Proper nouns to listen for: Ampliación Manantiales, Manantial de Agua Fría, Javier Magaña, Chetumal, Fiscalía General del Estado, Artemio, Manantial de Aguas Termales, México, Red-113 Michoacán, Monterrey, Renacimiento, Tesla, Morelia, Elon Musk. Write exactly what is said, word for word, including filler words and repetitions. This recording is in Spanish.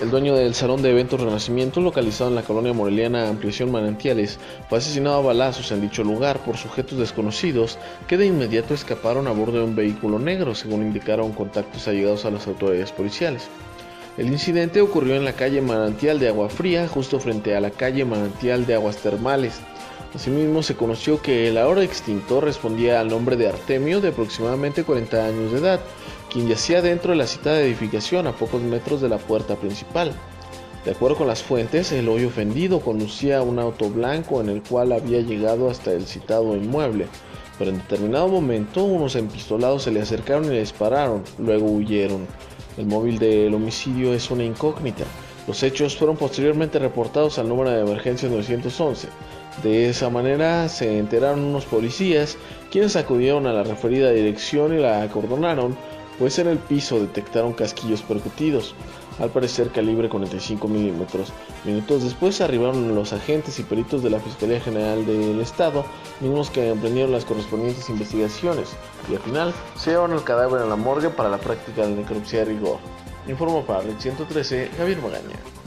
El dueño del salón de eventos Renacimiento, localizado en la colonia moreliana Ampliación Manantiales, fue asesinado a balazos en dicho lugar por sujetos desconocidos que de inmediato escaparon a bordo de un vehículo negro, según indicaron contactos allegados a las autoridades policiales. El incidente ocurrió en la calle Manantial de Agua Fría, justo frente a la calle Manantial de Aguas Termales. Asimismo, se conoció que el ahora extinto respondía al nombre de Artemio, de aproximadamente cuarenta años de edad, quien yacía dentro de la citada edificación a pocos metros de la puerta principal. De acuerdo con las fuentes, el hoy ofendido conducía un auto blanco en el cual había llegado hasta el citado inmueble, pero en determinado momento unos empistolados se le acercaron y le dispararon, luego huyeron. El móvil del homicidio es una incógnita. Los hechos fueron posteriormente reportados al número de emergencias nueve once. De esa manera se enteraron unos policías, quienes acudieron a la referida dirección y la acordonaron, pues en el piso detectaron casquillos percutidos, al parecer calibre cuarenta y cinco milímetros. Minutos después arribaron los agentes y peritos de la Fiscalía General del Estado, mismos que emprendieron las correspondientes investigaciones, y al final se llevaron el cadáver a la morgue para la práctica de necropsia de rigor. Informó para Red ciento trece, Javier Magaña.